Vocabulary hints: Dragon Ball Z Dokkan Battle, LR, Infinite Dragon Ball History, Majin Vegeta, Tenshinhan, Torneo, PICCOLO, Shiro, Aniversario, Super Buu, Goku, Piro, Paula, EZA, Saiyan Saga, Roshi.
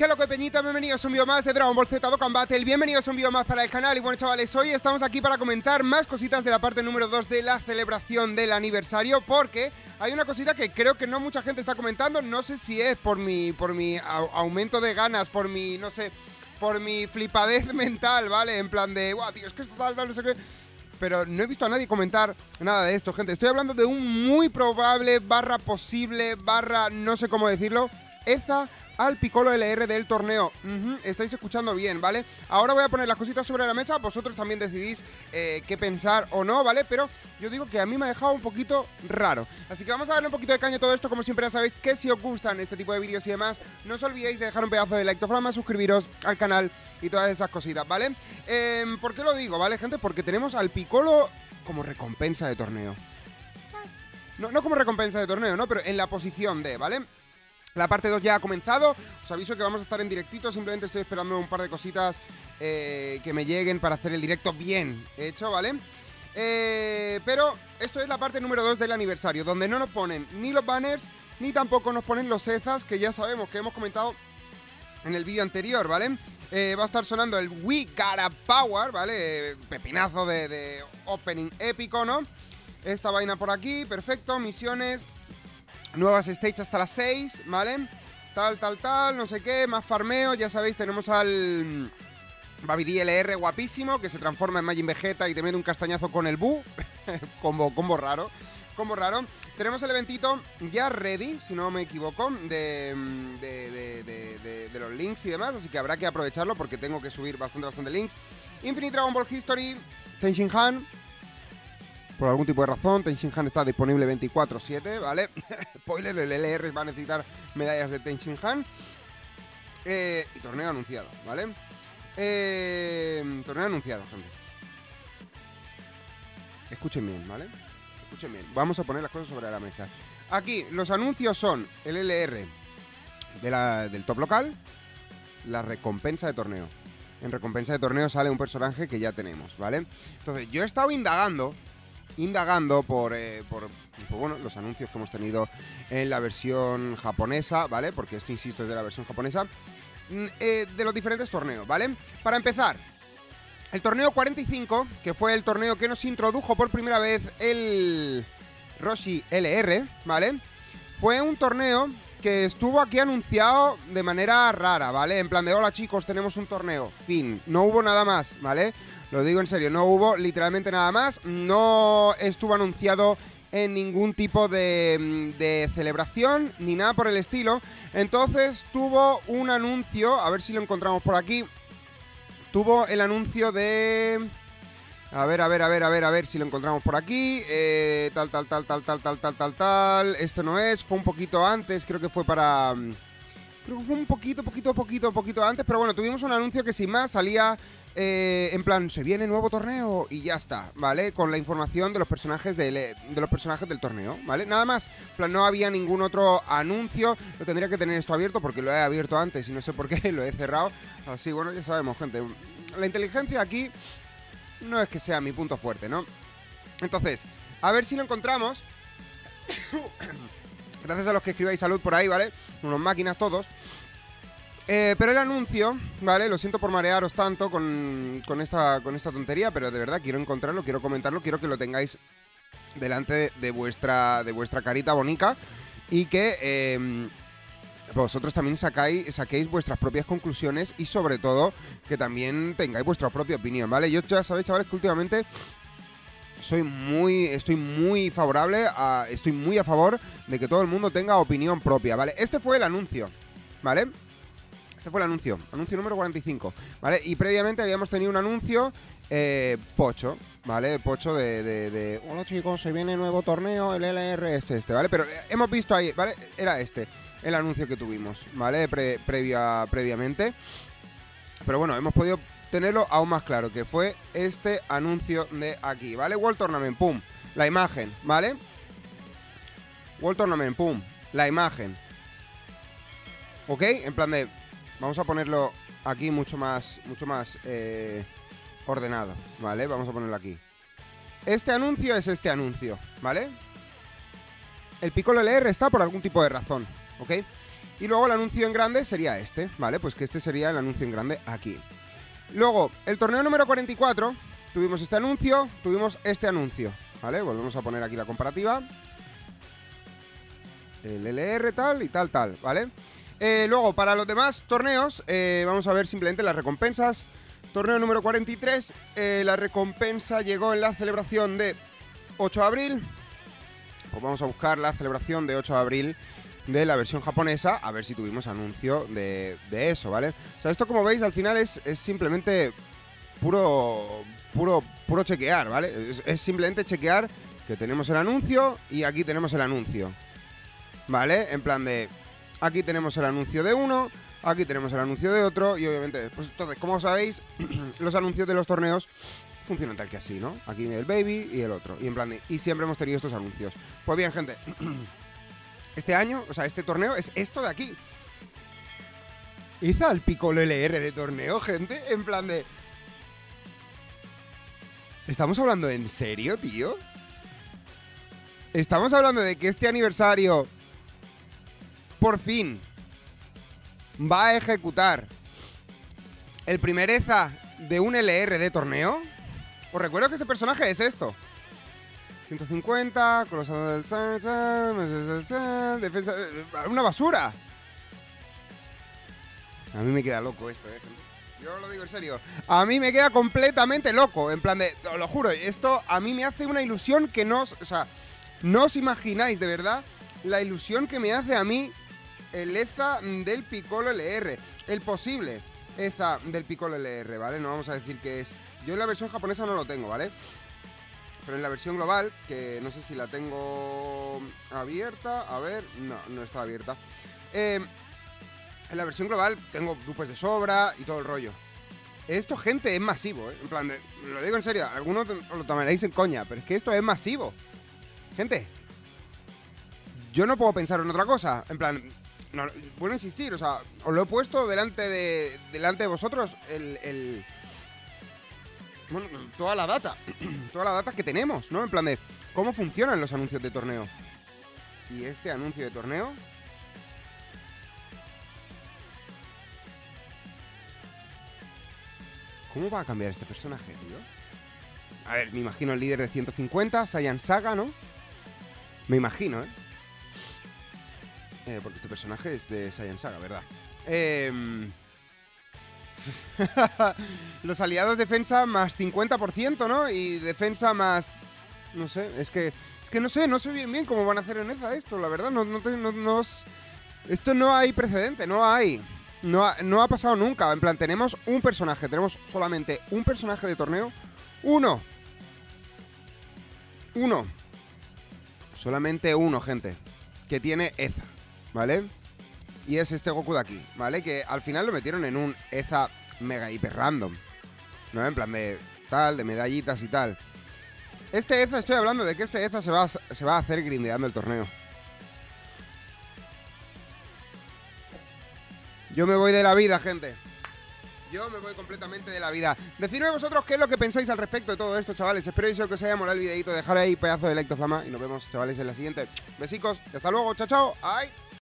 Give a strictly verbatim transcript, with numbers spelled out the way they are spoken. ¿Qué es lo que, Peñita? Bienvenidos a un video más de Dragon Ball Z Dokkan Battle. Bienvenidos a un video más para el canal. Y bueno, chavales, hoy estamos aquí para comentar más cositas de la parte número dos de la celebración del aniversario, porque hay una cosita que creo que no mucha gente está comentando. No sé si es por mi, por mi aumento de ganas, por mi, no sé, por mi flipadez mental, ¿vale? En plan de, guau, tío, es que es tal, tal, no sé qué. Pero no he visto a nadie comentar nada de esto, gente. Estoy hablando de un muy probable, barra posible, barra, no sé cómo decirlo, EZA al Piccolo L R del torneo. Uh-huh, estáis escuchando bien, ¿vale? Ahora voy a poner las cositas sobre la mesa. Vosotros también decidís eh, qué pensar o no, ¿vale? Pero yo digo que a mí me ha dejado un poquito raro. Así que vamos a darle un poquito de caño a todo esto. Como siempre, ya sabéis que si os gustan este tipo de vídeos y demás, no os olvidéis de dejar un pedazo de like, suscribiros al canal y todas esas cositas, ¿vale? Eh, ¿Por qué lo digo, vale, gente? Porque tenemos al Piccolo como recompensa de torneo. No, no como recompensa de torneo, ¿no? Pero en la posición de, ¿vale? La parte dos ya ha comenzado, os aviso que vamos a estar en directito, simplemente estoy esperando un par de cositas eh, que me lleguen para hacer el directo bien hecho, ¿vale? Eh, pero esto es la parte número dos del aniversario, donde no nos ponen ni los banners, ni tampoco nos ponen los EZAs, que ya sabemos que hemos comentado en el vídeo anterior, ¿vale? Eh, va a estar sonando el We Gotta Power, ¿vale? Pepinazo de, de opening épico, ¿no? Esta vaina por aquí, perfecto, misiones. Nuevas stages hasta las seis, ¿vale? Tal, tal, tal, no sé qué, más farmeo. Ya sabéis, tenemos al Baby L R guapísimo, que se transforma en Majin Vegeta y te mete un castañazo con el Bu. combo, combo raro, combo raro. Tenemos el eventito ya ready, si no me equivoco, de, de, de, de, de, de los links y demás. Así que habrá que aprovecharlo porque tengo que subir bastante, bastante links. Infinite Dragon Ball History, Tenshinhan. Por algún tipo de razón, Tenshinhan está disponible veinticuatro siete, ¿vale? Spoiler, el L R va a necesitar medallas de Tenshinhan. Eh, y torneo anunciado, ¿vale? Eh, torneo anunciado, gente. Escuchen bien, ¿vale? Escuchen bien. Vamos a poner las cosas sobre la mesa. Aquí, los anuncios son el L R de la, del top local, la recompensa de torneo. En recompensa de torneo sale un personaje que ya tenemos, ¿vale? Entonces, yo he estado indagando... Indagando por, eh, por, por bueno, los anuncios que hemos tenido en la versión japonesa, ¿vale? Porque esto, insisto, es de la versión japonesa, eh, de los diferentes torneos, ¿vale? Para empezar, el torneo cuarenta y cinco, que fue el torneo que nos introdujo por primera vez el Roshi L R, ¿vale? Fue un torneo que estuvo aquí anunciado de manera rara, ¿vale? En plan de, hola chicos, tenemos un torneo, fin, no hubo nada más, ¿vale? Lo digo en serio, no hubo literalmente nada más, no estuvo anunciado en ningún tipo de, de celebración ni nada por el estilo. Entonces tuvo un anuncio, a ver si lo encontramos por aquí, tuvo el anuncio de... A ver, a ver, a ver, a ver, a ver si lo encontramos por aquí, eh, tal, tal, tal, tal, tal, tal, tal, tal, tal, esto no es, fue un poquito antes, creo que fue para... Creo que fue un poquito, poquito, poquito, poquito antes, pero bueno, tuvimos un anuncio que sin más salía... Eh, en plan, se viene nuevo torneo y ya está, ¿vale? Con la información de los personajes del, de los personajes del torneo, ¿vale? Nada más, en plan, no había ningún otro anuncio. Lo tendría que tener esto abierto porque lo he abierto antes y no sé por qué lo he cerrado. Así, bueno, ya sabemos, gente. La inteligencia aquí no es que sea mi punto fuerte, ¿no? Entonces, a ver si lo encontramos. Gracias a los que escribáis salud por ahí, ¿vale? Unos máquinas todos. Eh, pero el anuncio, ¿vale? Lo siento por marearos tanto con, con, esta, con esta tontería, pero de verdad quiero encontrarlo, quiero comentarlo, quiero que lo tengáis delante de, de, vuestra, de vuestra carita bonita y que eh, vosotros también sacáis, saquéis vuestras propias conclusiones y sobre todo que también tengáis vuestra propia opinión, ¿vale? Yo ya sabéis, chavales, que últimamente... Soy muy, estoy muy favorable, a, estoy muy a favor de que todo el mundo tenga opinión propia, ¿vale? Este fue el anuncio, ¿vale? Este fue el anuncio, anuncio número cuarenta y cinco, ¿vale? Y previamente habíamos tenido un anuncio eh, pocho, ¿vale? Pocho de, de, de... Hola chicos, se viene nuevo torneo, el L R es este, ¿vale? Pero hemos visto ahí, ¿vale? Era este, el anuncio que tuvimos, ¿vale? Pre, previa, previamente. Pero bueno, hemos podido... tenerlo aún más claro, que fue este anuncio de aquí, ¿vale? World Tournament, pum, la imagen, ¿vale? World Tournament, pum, la imagen. ¿Ok? En plan de... Vamos a ponerlo aquí mucho más, mucho más eh, ordenado, ¿vale? Vamos a ponerlo aquí. Este anuncio es este anuncio, ¿vale? El Piccolo L R está por algún tipo de razón, ¿ok? Y luego el anuncio en grande sería este, ¿vale? Pues que este sería el anuncio en grande aquí. Luego, el torneo número cuarenta y cuatro, tuvimos este anuncio, tuvimos este anuncio, ¿vale? Volvemos a poner aquí la comparativa. El L R tal y tal, tal, ¿vale? Eh, luego, para los demás torneos, eh, vamos a ver simplemente las recompensas. Torneo número cuarenta y tres, eh, la recompensa llegó en la celebración de ocho de abril. Pues vamos a buscar la celebración de ocho de abril de la versión japonesa, a ver si tuvimos anuncio de, de eso, ¿vale? O sea, esto como veis al final es, es simplemente puro, puro, puro chequear, ¿vale? Es, es simplemente chequear que tenemos el anuncio y aquí tenemos el anuncio, ¿vale? En plan de, aquí tenemos el anuncio de uno, aquí tenemos el anuncio de otro y obviamente, pues entonces, como sabéis, los anuncios de los torneos funcionan tal que así, ¿no? Aquí el Baby y el otro, y en plan de, y siempre hemos tenido estos anuncios. Pues bien, gente... Este año, o sea, este torneo es esto de aquí. ¿Hizo al Piccolo L R de torneo, gente? En plan de... ¿Estamos hablando en serio, tío? Estamos hablando de que este aniversario... Por fin... Va a ejecutar... El primer E Z A de un L R de torneo. Os recuerdo que este personaje es esto. ciento cincuenta, colosado del Saiyan, defensa... ¡Una basura! A mí me queda loco esto, eh, gente. Yo lo digo en serio. A mí me queda completamente loco. En plan de... Os lo juro, esto a mí me hace una ilusión que no... O sea, no os imagináis, de verdad, la ilusión que me hace a mí el E Z A del Piccolo L R. El posible E Z A del Piccolo L R, ¿vale? No vamos a decir que es... Yo en la versión japonesa no lo tengo, ¿vale? Pero en la versión global, que no sé si la tengo abierta, a ver, no, no está abierta. Eh, en la versión global tengo dupes de sobra y todo el rollo. Esto, gente, es masivo, ¿eh? En plan, de, lo digo en serio, algunos lo tomaréis en coña, pero es que esto es masivo. Gente, yo no puedo pensar en otra cosa, en plan, no, vuelvo a insistir, o sea, os lo he puesto delante de, delante de vosotros el... el Bueno, toda la data, toda la data que tenemos, ¿no? En plan de cómo funcionan los anuncios de torneo. Y este anuncio de torneo... ¿Cómo va a cambiar este personaje, tío? A ver, me imagino el líder de ciento cincuenta, Saiyan Saga, ¿no? Me imagino, ¿eh? eh porque este personaje es de Saiyan Saga, ¿verdad? Eh... Los aliados defensa más cincuenta por ciento, ¿no? Y defensa más... No sé, es que... Es que no sé, no sé bien bien cómo van a hacer en E Z A esto, la verdad. No, no, no, no, esto no hay precedente, no hay. No ha, no ha pasado nunca. En plan, tenemos un personaje, tenemos solamente un personaje de torneo. Uno. Uno. Solamente uno, gente. Que tiene E Z A, ¿vale? Y es este Goku de aquí, ¿vale? Que al final lo metieron en un E Z A mega hiper random, ¿no? En plan de tal, de medallitas y tal. Este E Z A, estoy hablando de que este E Z A se va a, se va a hacer grindeando el torneo. Yo me voy de la vida, gente. Yo me voy completamente de la vida. Decidme vosotros qué es lo que pensáis al respecto de todo esto, chavales. Espero que os haya molado el videito. Dejad ahí pedazo de like, fama. Y nos vemos, chavales, en la siguiente. Besicos, hasta luego, chao, chao. ¡Ay!